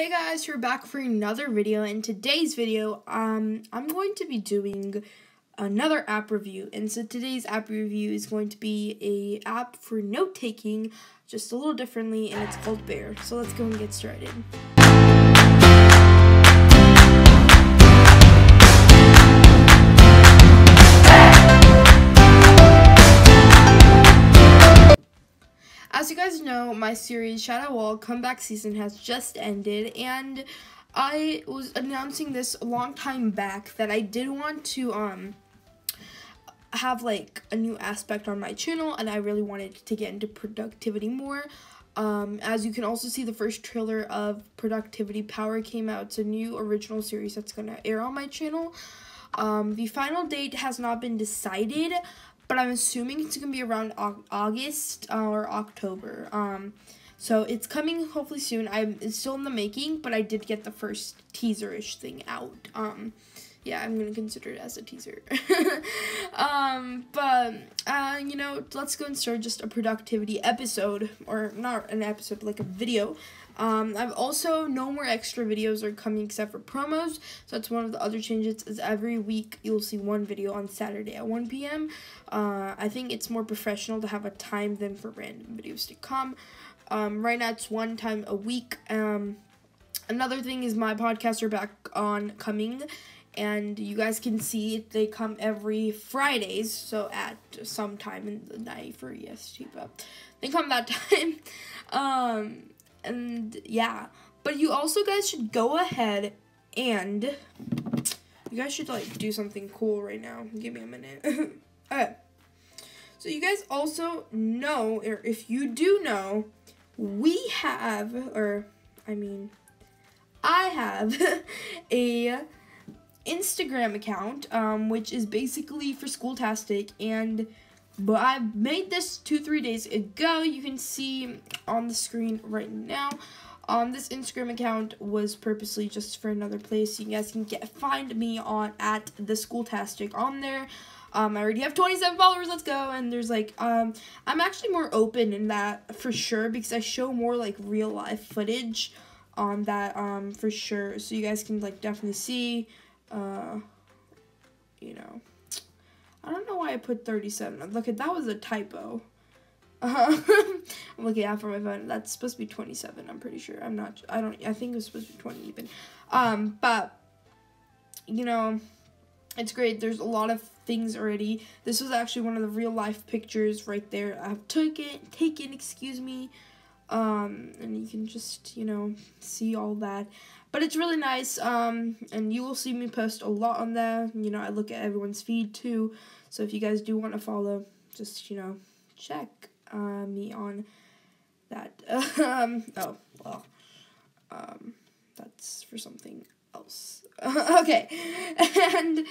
Hey guys, we're back for another video. In today's video, I'm going to be doing another app review. And so today's app review is going to be a app for note taking, just a little differently, and it's called Bear. So let's go and get started. As you guys know, my series Shadow Wall comeback season has just ended, and I was announcing this a long time back that I did want to have like a new aspect on my channel, and I really wanted to get into productivity more. As you can also see, the first trailer of Productivity Power came out. It's a new original series that's going to air on my channel. The final date has not been decided, but I'm assuming it's going to be around August or October. So it's coming hopefully soon. It's still in the making, but I did get the first teaser-ish thing out. Yeah, I'm going to consider it as a teaser. You know, let's go and start just a productivity episode, or not an episode, like a video. I've also, no more extra videos are coming except for promos, so that's one of the other changes, is every week you'll see one video on Saturday at 1 p.m. I think it's more professional to have a time than for random videos to come. Right now it's one time a week. Another thing is my podcasts are back on coming, and you guys can see they come every Fridays, so at some time in the night for EST, but they come that time. And yeah, but you also guys should go ahead and you guys should like do something cool right now. Give me a minute. Okay. So you guys also know, or if you do know, we have, or I mean, I have a Instagram account, which is basically for SchoolTastic, and but I made this 2-3 days ago. You can see on the screen right now. This Instagram account was purposely just for another place. You guys can find me on at the SchoolTastic on there. I already have 27 followers. Let's go. And there's like I'm actually more open in that for sure, because I show more like real life footage on that for sure. So you guys can like definitely see. You know, I don't know why I put 37. Look, that was a typo. I'm looking out for my phone. That's supposed to be 27, I'm pretty sure. I think it was supposed to be 20 even. But, you know, it's great. There's a lot of things already. This was actually one of the real life pictures right there. I've taken, excuse me. And you can just, you know, see all that, but it's really nice, and you will see me post a lot on there. You know, I look at everyone's feed too, so if you guys do want to follow, just, you know, check, me on that, that's for something else, okay, and,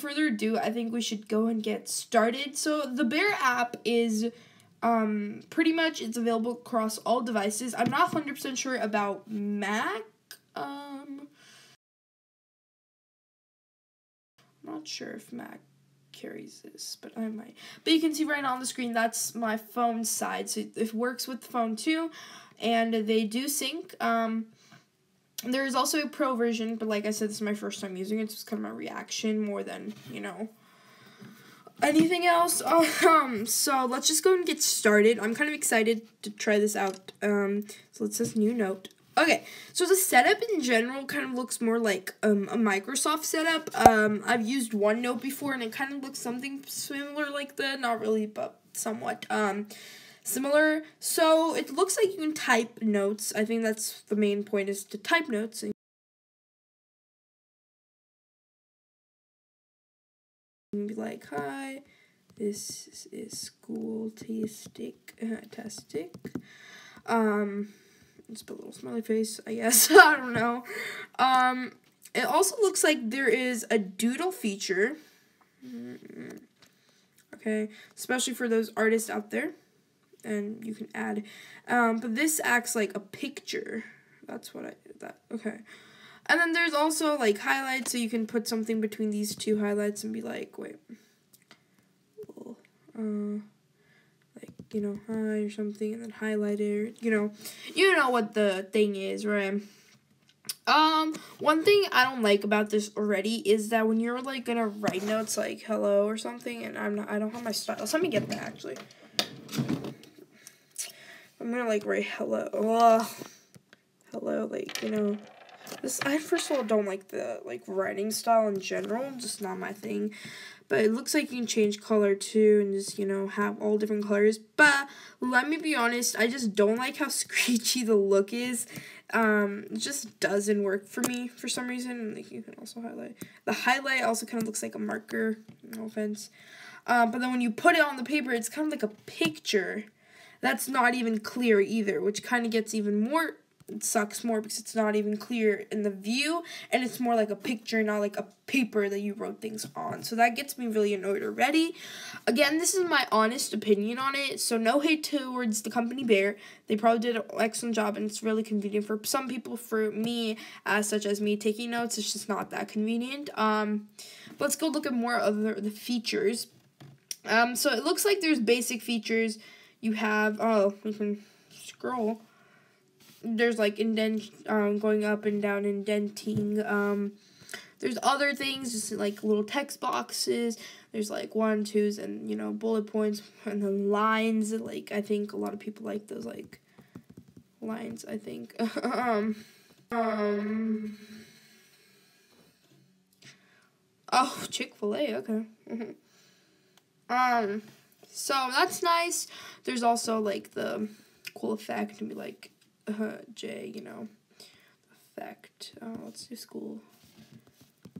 further ado, I think we should go and get started. So, the Bear app is, pretty much it's available across all devices. I'm not 100% sure about Mac. I'm not sure if Mac carries this, but I might. But you can see right now on the screen, that's my phone side. So it works with the phone too, and they do sync. There is also a pro version, but like I said, this is my first time using it, so it's kind of my reaction more than, you know, anything else. So let's just go and get started. I'm kind of excited to try this out. So it says new note. Okay, so the setup in general kind of looks more like a Microsoft setup. I've used OneNote before, and it kind of looks something similar like that. Not really, but somewhat similar. So it looks like you can type notes. I think that's the main point, is to type notes. And and be like, hi, this is SchoolTastic. Just put a little smiley face, I guess. I don't know. It also looks like there is a doodle feature. Okay, especially for those artists out there, and you can add. But this acts like a picture. That's what I did. That okay. And then there's also, like, highlights, so you can put something between these two highlights and be like, wait, like, you know, hi or something, and then highlight it, you know what the thing is, right? One thing I don't like about this already is that when you're, like, gonna write notes, like, hello or something, and I don't have my stylus. Let me get that, actually. I'm gonna, like, write hello. Ugh. Hello, like, you know. This, I first of all don't like the, like, writing style in general, just not my thing, but it looks like you can change color too, and just, you know, have all different colors, but let me be honest, I just don't like how screechy the look is, it just doesn't work for me for some reason. Like, you can also highlight, the highlight also kind of looks like a marker, no offense, but then when you put it on the paper, it's kind of like a picture that's not even clear either, which kind of gets even more, it sucks more because it's not even clear in the view, and it's more like a picture, not like a paper that you wrote things on. So that gets me really annoyed already. Again, this is my honest opinion on it, so no hate towards the company Bear. They probably did an excellent job, and it's really convenient for some people. For me, such as me, taking notes, it's just not that convenient. Let's go look at more of the features. So it looks like there's basic features. You have, oh, we can scroll. There's, like, indent, going up and down, indenting, there's other things, just, like, little text boxes, there's, like, 1, 2s, and, you know, bullet points, and then lines, like, I think a lot of people like those, like, lines, I think, oh, Chick-fil-A, okay, so that's nice. There's also, like, the cool effect, to be, like, J, you know, effect, let's do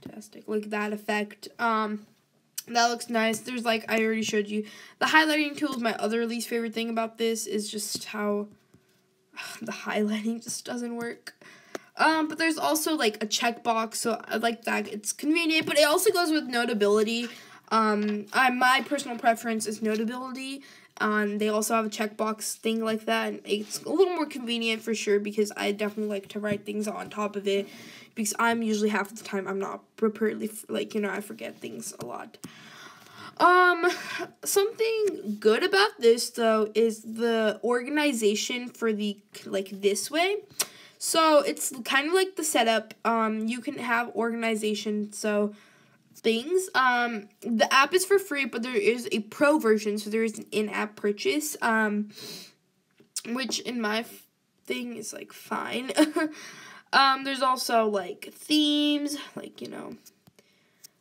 SchoolTastic, like that effect, that looks nice. There's, like, I already showed you, the highlighting tool is my other least favorite thing about this, is just how the highlighting just doesn't work, but there's also, like, a checkbox, so I like that, it's convenient, but it also goes with Notability. My personal preference is Notability. They also have a checkbox thing like that, and it's a little more convenient for sure, because I definitely like to write things on top of it, because I'm usually half of the time I'm not preparedly, like, you know, I forget things a lot. Something good about this, though, is the organization for the, like, this way. So it's kind of like the setup. You can have organization, so things. The app is for free, but there is a pro version, so there is an in-app purchase, which in my thing is, like, fine. There's also, like, themes, like, you know,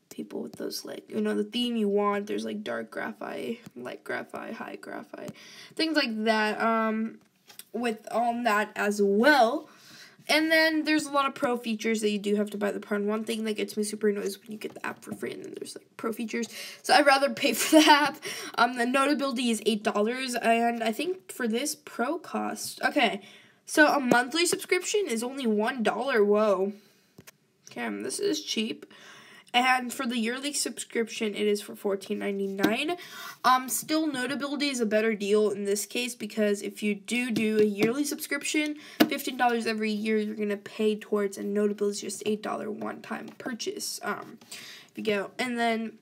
people with those, like, you know, the theme you want. There's, like, dark graphite, light graphite, high graphite, things like that, with all that as well. And then there's a lot of pro features that you do have to buy the pro. And one thing that gets me super annoyed is when you get the app for free and then there's, like, pro features. So I'd rather pay for the app. The Notability is $8, and I think for this pro cost. Okay, so a monthly subscription is only $1. Whoa. Damn, this is cheap. And for the yearly subscription, it is for $14.99. Still, Notability is a better deal in this case, because if you do a yearly subscription, $15 every year you're going to pay towards, and Notability is just $8 one-time purchase. If you go, and then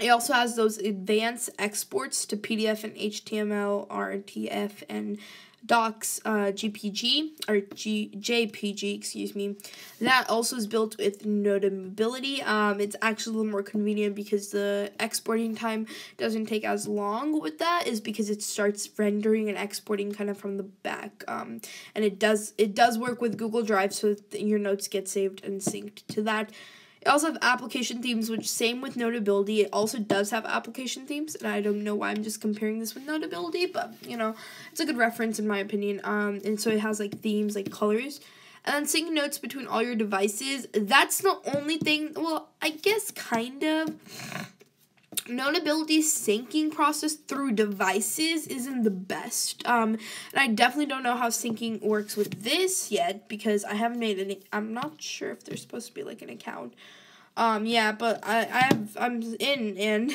it also has those advanced exports to PDF and HTML, RTF, and Docs, GPG, or JPG, excuse me. That also is built with Notability. It's actually a little more convenient because the exporting time doesn't take as long with that, is because it starts rendering and exporting kind of from the back, and it does work with Google Drive, so your notes get saved and synced to that. It also have application themes, which, same with Notability, it also does have application themes, and I don't know why I'm just comparing this with Notability, but, you know, it's a good reference in my opinion, and so it has, like, themes, like, colors, and then sync notes between all your devices. That's the only thing, well, I guess kind of, Notability's syncing process through devices isn't the best, and I definitely don't know how syncing works with this yet, because I haven't made any, I'm not sure if there's supposed to be, like, an account, yeah, but I'm in, and,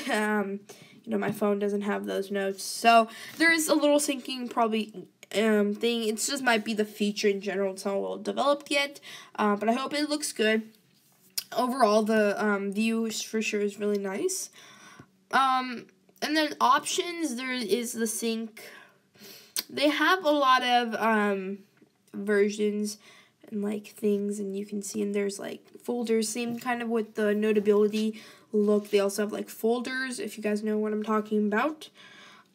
you know, my phone doesn't have those notes, so there is a little syncing probably, thing. It's just might be the feature in general, it's not well developed yet, but I hope it looks good. Overall, the, view for sure is really nice. And then options, there is the sync They have a lot of versions and like things, and you can see, and there's like folders, same kind of with the Notability look. They also have like folders, if you guys know what I'm talking about.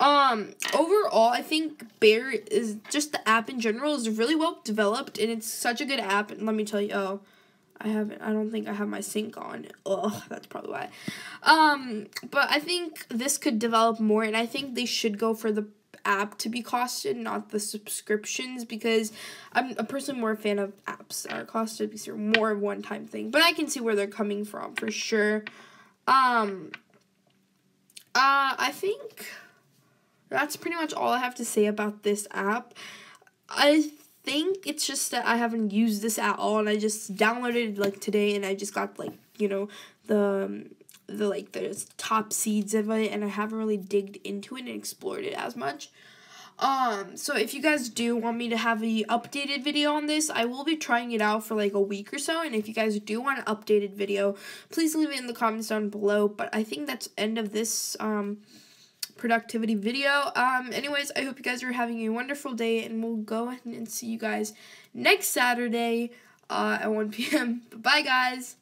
Overall, I think Bear is just, the app in general is really well developed, and it's such a good app. And let me tell you, oh, I don't think I have my sync on. Oh, that's probably why. But I think this could develop more, and I think they should go for the app to be costed, not the subscriptions, because I'm a person more a fan of apps that are costed because they're more one-time thing. But I can see where they're coming from for sure. I think that's pretty much all I have to say about this app. I think it's just that I haven't used this at all, and I just downloaded like today, and I just got like, you know, the top seeds of it, and I haven't really digged into it and explored it as much. So if you guys do want me to have a updated video on this, I will be trying it out for like a week or so, and if you guys do want an updated video, please leave it in the comments down below. But I think that's the end of this productivity video. Anyways, I hope you guys are having a wonderful day, and we'll go ahead and see you guys next Saturday at 1 p.m. Bye guys.